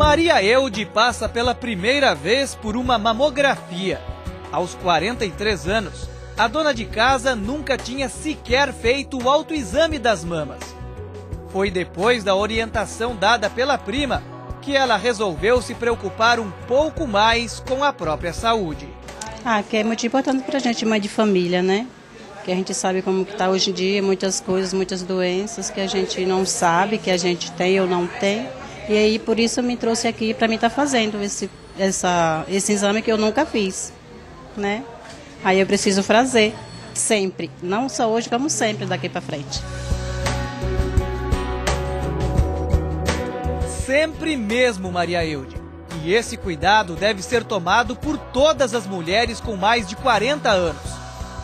Maria Elde passa pela primeira vez por uma mamografia. Aos 43 anos, a dona de casa nunca tinha sequer feito o autoexame das mamas. Foi depois da orientação dada pela prima que ela resolveu se preocupar um pouco mais com a própria saúde. Ah, que é muito importante para a gente, mãe de família, né? Que a gente sabe como que está hoje em dia, muitas coisas, muitas doenças que a gente não sabe, que a gente tem ou não tem. E aí, por isso, eu me trouxe aqui para mim estar fazendo esse exame que eu nunca fiz, né? Aí eu preciso fazer, sempre. Não só hoje, como sempre, daqui para frente. Sempre mesmo, Maria Elde. E esse cuidado deve ser tomado por todas as mulheres com mais de 40 anos,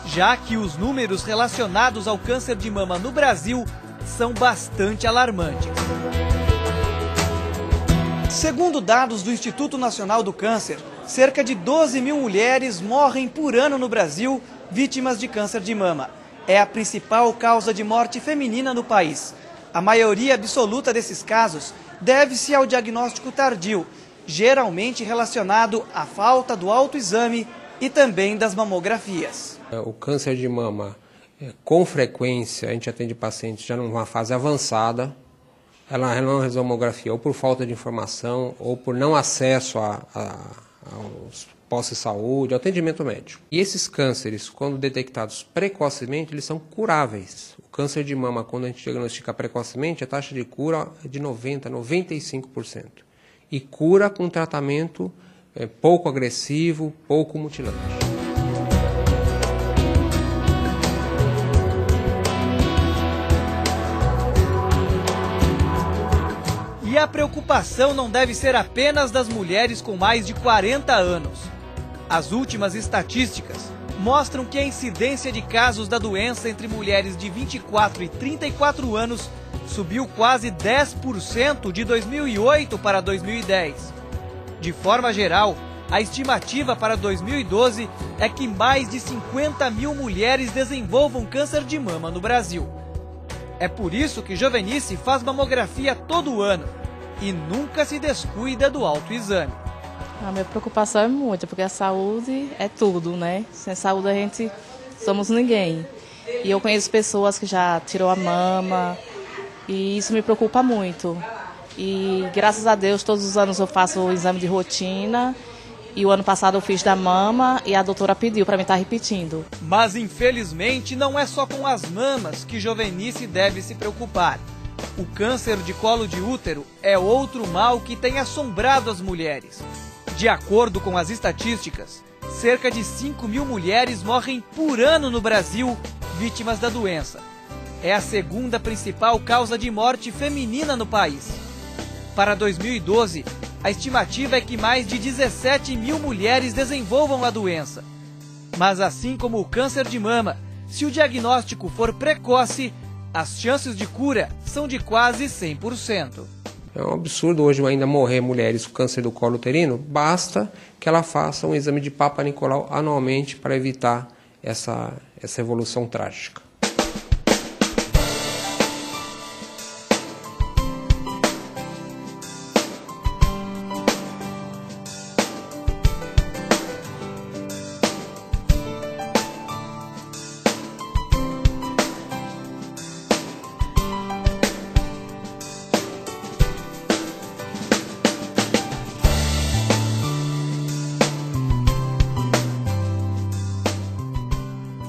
já que os números relacionados ao câncer de mama no Brasil são bastante alarmantes. Segundo dados do Instituto Nacional do Câncer, cerca de 12 mil mulheres morrem por ano no Brasil vítimas de câncer de mama. É a principal causa de morte feminina no país. A maioria absoluta desses casos deve-se ao diagnóstico tardio, geralmente relacionado à falta do autoexame e também das mamografias. O câncer de mama, com frequência, a gente atende pacientes já numa fase avançada, ela não realiza mamografia ou por falta de informação ou por não acesso aos postos de saúde, ao atendimento médico. E esses cânceres, quando detectados precocemente, eles são curáveis. O câncer de mama, quando a gente diagnostica precocemente, a taxa de cura é de 90%, 95%. E cura com tratamento pouco agressivo, pouco mutilante. E a preocupação não deve ser apenas das mulheres com mais de 40 anos. As últimas estatísticas mostram que a incidência de casos da doença entre mulheres de 24 e 34 anos subiu quase 10% de 2008 para 2010. De forma geral, a estimativa para 2012 é que mais de 50 mil mulheres desenvolvam câncer de mama no Brasil. É por isso que Jovenice faz mamografia todo ano e nunca se descuida do autoexame. A minha preocupação é muita, porque a saúde é tudo, né? Sem saúde a gente somos ninguém. E eu conheço pessoas que já tirou a mama e isso me preocupa muito. E graças a Deus, todos os anos eu faço o exame de rotina e o ano passado eu fiz da mama e a doutora pediu para mim estar repetindo. Mas infelizmente não é só com as mamas que Jovenice deve se preocupar. O câncer de colo de útero é outro mal que tem assombrado as mulheres. De acordo com as estatísticas, cerca de 5 mil mulheres morrem por ano no Brasil vítimas da doença. É a segunda principal causa de morte feminina no país. Para 2012, a estimativa é que mais de 17 mil mulheres desenvolvam a doença. Mas assim como o câncer de mama, se o diagnóstico for precoce, as chances de cura são de quase 100%. É um absurdo hoje ainda morrer mulheres com câncer do colo uterino. Basta que ela faça um exame de Papanicolau anualmente para evitar essa evolução trágica.